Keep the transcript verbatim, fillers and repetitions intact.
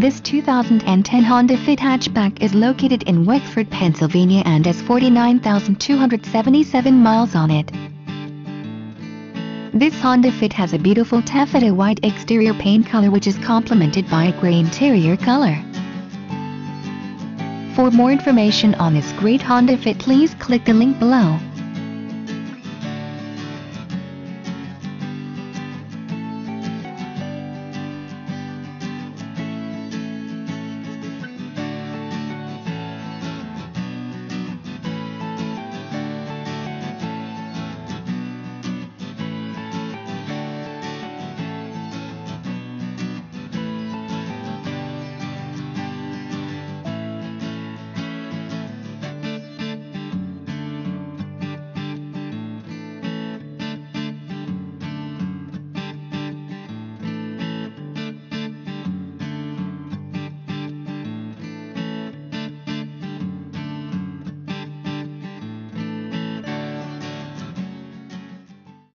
This two thousand ten Honda Fit hatchback is located in Wexford, Pennsylvania and has forty-nine thousand two hundred seventy-seven miles on it. This Honda Fit has a beautiful taffeta white exterior paint color which is complemented by a grey interior color. For more information on this great Honda Fit, please click the link below.